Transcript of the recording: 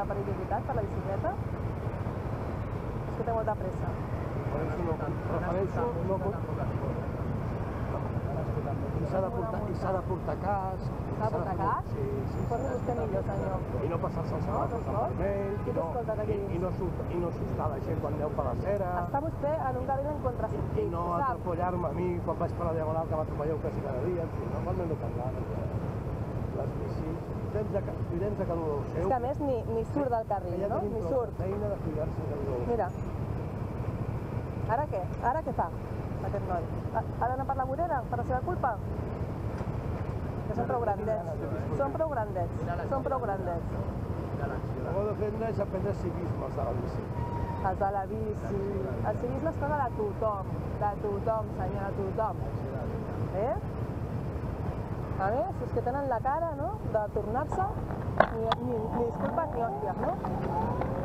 de perillositat per la bicicleta? És que té molta pressa. Prefereixo no portar. I s'ha de portar casc. S'ha de portar casc? Sí. Posa vostè millor, senyor. I no passar-se el salat pel vermell. I no assustar la gent quan aneu per la cera. Està vostè en un carril en contrasentit. I no atropellar-me a mi quan vaig per la diagonal que m'atropelleu quasi cada dia. En fi, normalment no cal anar. Les bicis. Cuidem de cada un seu. És que a més ni surt del carril, no? Ni surt. Ja tenim prou feina de cuidar-se de cada un. Mira. Ara què? Ara què fa, aquest noi? Ha d'anar per la vorera, per la seva culpa? Que són prou grandets. Són prou grandets. Són prou grandets. El que heu de fer és aprendre civisme, els de la bici. Els de la bici. El civisme es parla de tothom. De tothom, senyora, de tothom. Eh? A més, és que tenen la cara, no?, de tornar-se, ni disculpes ni hòsties, no?